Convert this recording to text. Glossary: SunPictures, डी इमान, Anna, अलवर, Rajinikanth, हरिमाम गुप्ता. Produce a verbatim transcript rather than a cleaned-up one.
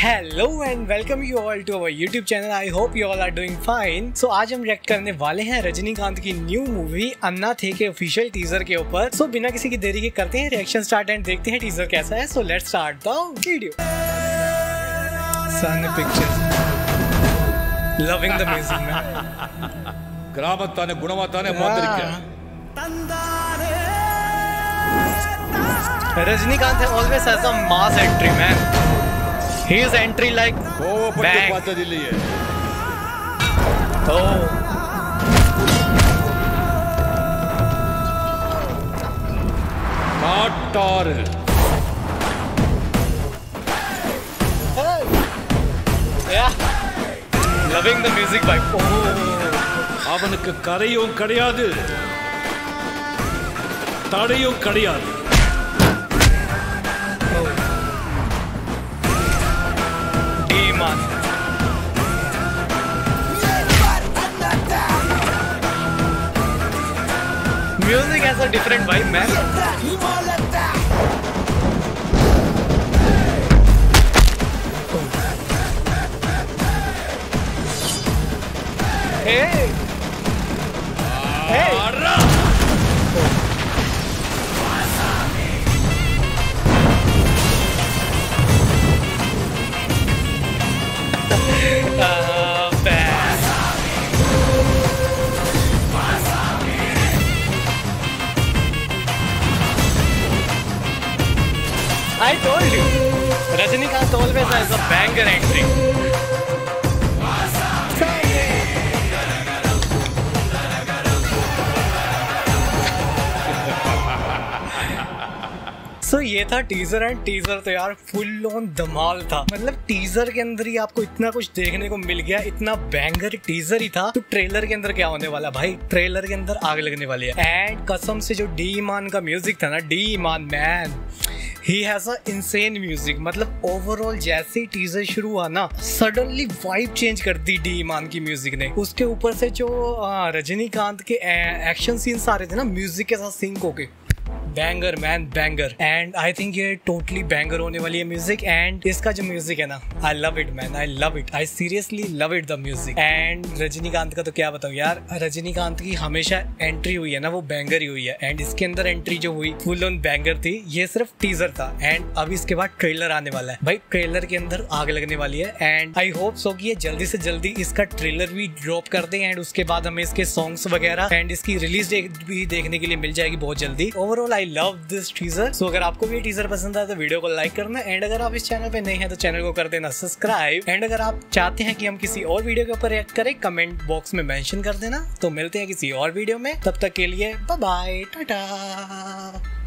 Hello and welcome you all to our YouTube channel. I hope you all are doing fine. So आज हम react करने वाले हैं रजनीकांत की न्यू मूवी अन्ना थे के ऑफिशियल टीजर के ऊपर। सो so, बिना किसी की देरी के करते हैं रिएक्शन स्टार्ट एंड देखते हैं टीजर कैसा है। So let's start the video. Sun Pictures loving the music man. ग्रामता ने गुणवत्ता ने मात्र रजनीकांत है always as a mass entry man. His entry like oh, bang. Oh, not tall. Hey. Yeah. Loving the music by. Oh. அவனுக்கு கரையும் கடையாது தடையும் கடையாது म्यूजिक ऐसा डिफरेंट भाई मैं हे हे I told you, Rajinikanth always has a banger entry. So ये था टीजर एंड टीजर तो यार फुल ऑन धमाल था। मतलब टीजर के अंदर ही आपको इतना कुछ देखने को मिल गया, इतना बैंगर टीजर ही था। तो ट्रेलर के अंदर क्या होने वाला भाई, ट्रेलर के अंदर आग लगने वाली है। एंड कसम से जो डी इमान का म्यूजिक था ना, डी इमान man he has a insane music. मतलब ओवरऑल जैसे टीजर शुरू हुआ ना, सडनली वाइब चेंज कर दी डी इमान की म्यूजिक ने। उसके ऊपर से जो रजनीकांत के एक्शन सीन्स आ रहे थे ना म्यूजिक के साथ सिंक होके, banger man banger. And I think ये टोटली बैंगर होने वाली है म्यूजिक। एंड इसका जो म्यूजिक है ना, I love it man, I love it, I seriously love it the music. And Rajinikanth का तो क्या बताऊं यार, रजनीकांत की हमेशा एंट्री हुई है ना वो बैंगर ही हुई है। एंड इसके अंदर एंट्री जो हुई फुल ऑन बैंगर थी। ये सिर्फ टीजर था एंड अभी इसके बाद ट्रेलर आने वाला है भाई, ट्रेलर के अंदर आग लगने वाली है। एंड आई होप सो कि ये जल्दी से जल्दी इसका ट्रेलर भी ड्रॉप कर दें एंड उसके बाद हमें इसके सॉन्ग्स वगैरह एंड इसकी रिलीज डेट भी देखने के लिए मिल जाएगी बहुत जल्दी। Overall I love this teaser. So अगर आपको भी टीजर पसंद आए तो वीडियो को लाइक करना, एंड अगर आप इस चैनल पे नए हैं तो चैनल को कर देना सब्सक्राइब। एंड अगर आप चाहते हैं कि हम किसी और वीडियो के ऊपर रिएक्ट करें कमेंट बॉक्स में मेंशन कर देना। तो मिलते हैं किसी और वीडियो में, तब तक के लिए बाय बाय टाटा।